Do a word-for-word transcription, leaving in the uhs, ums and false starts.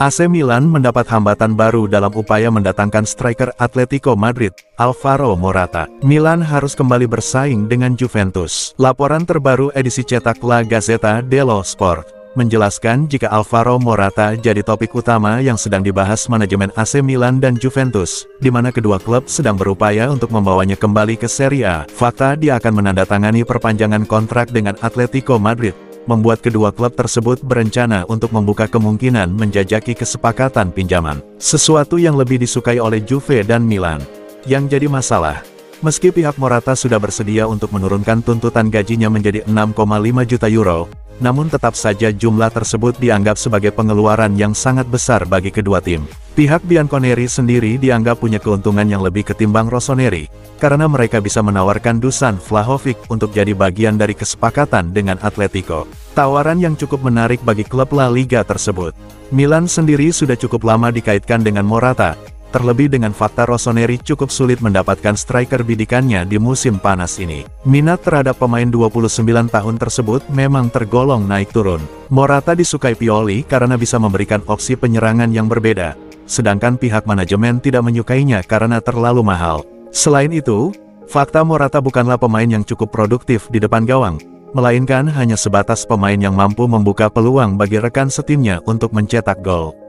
A C Milan mendapat hambatan baru dalam upaya mendatangkan striker Atletico Madrid, Alvaro Morata. Milan harus kembali bersaing dengan Juventus. Laporan terbaru edisi cetak La Gazzetta dello Sport menjelaskan jika Alvaro Morata jadi topik utama yang sedang dibahas manajemen A C Milan dan Juventus, di mana kedua klub sedang berupaya untuk membawanya kembali ke Serie A. Fakta dia akan menandatangani perpanjangan kontrak dengan Atletico Madrid, membuat kedua klub tersebut berencana untuk membuka kemungkinan menjajaki kesepakatan pinjaman. Sesuatu yang lebih disukai oleh Juve dan Milan. Yang jadi masalah, meski pihak Morata sudah bersedia untuk menurunkan tuntutan gajinya menjadi enam koma lima juta euro, namun tetap saja jumlah tersebut dianggap sebagai pengeluaran yang sangat besar bagi kedua tim. Pihak Bianconeri sendiri dianggap punya keuntungan yang lebih ketimbang Rossoneri, karena mereka bisa menawarkan Dusan Vlahovic untuk jadi bagian dari kesepakatan dengan Atletico. Tawaran yang cukup menarik bagi klub La Liga tersebut. Milan sendiri sudah cukup lama dikaitkan dengan Morata, terlebih dengan fakta Rossoneri cukup sulit mendapatkan striker bidikannya di musim panas ini. Minat terhadap pemain dua puluh sembilan tahun tersebut memang tergolong naik turun. Morata disukai Pioli karena bisa memberikan opsi penyerangan yang berbeda, sedangkan pihak manajemen tidak menyukainya karena terlalu mahal. Selain itu, fakta Morata bukanlah pemain yang cukup produktif di depan gawang, melainkan hanya sebatas pemain yang mampu membuka peluang bagi rekan setimnya untuk mencetak gol.